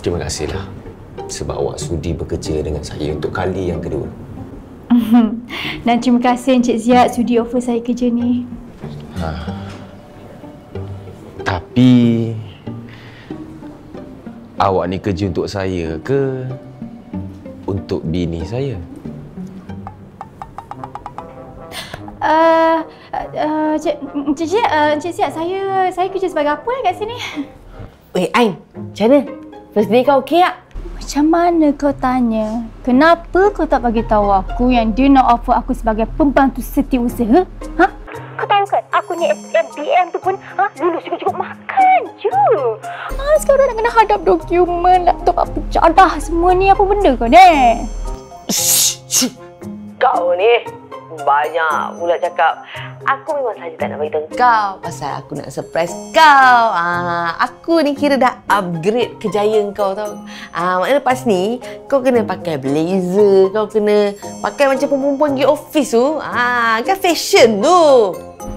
Terima kasihlah sebab awak sudi bekerja dengan saya untuk kali yang kedua. Dan terima kasih Encik Ziyyad sudi offer saya kerja ni. Tapi awak ni kerja untuk saya ke untuk bini saya? Encik Ziyyad, saya kerja sebagai apa kat sini? Weh Ain, macam mana? First day kau okey tak? Macam mana kau tanya? Kenapa kau tak bagi tahu aku yang dia nak offer aku sebagai pembantu setiausaha? Ha? Kau tahu kan, aku ni SMPM tu pun dulu cukup-cukup makan je. Sekarang nak kena hadap dokumen, laptop apa jadah semua ni, apa benda kau ni? Kau ni banyak pula cakap. Aku memang saja tak nak beritahu kau pasal aku nak surprise kau. Aku ni kira dah upgrade kejaya kau tau. Maknanya lepas ni kau kena pakai blazer, kau kena pakai macam perempuan pergi office tu. Kan fashion tu.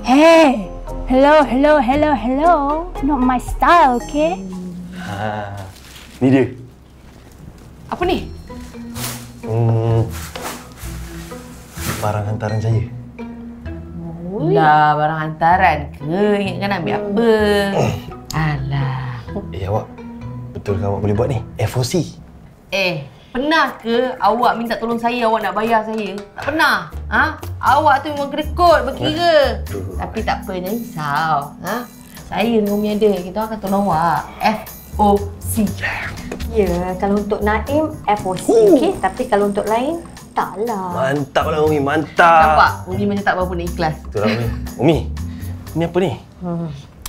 Hey, hello. Not my style, okay? Ni dia. Apa ni? Barang hantaran saya. Lah, barang hantaran ke? Ingatkan ambil apa? Alah. Awak, betul ke awak boleh buat ni? FOC? Pernah ke awak minta tolong saya, awak nak bayar saya? Tak pernah. Awak tu memang kerekut, berkira. Tapi tak apa, jangan risau. Saya dengan Umi ada, kita akan tolong awak. FOC. Ya, kalau untuk Naim, FOC. Okey, tapi kalau untuk lain, taklah. Mantaplah Umi, mantap. Nampak? Umi macam tak berapa nak ikhlas. Itulah Umi. Umi, ni apa ni?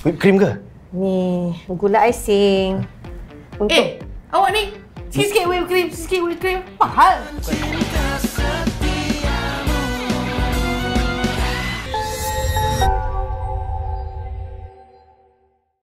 Whipped cream ke? Ni gula icing. Awak ni sikit-sikit whipped cream, sikit-sikit whipped cream. Mahal.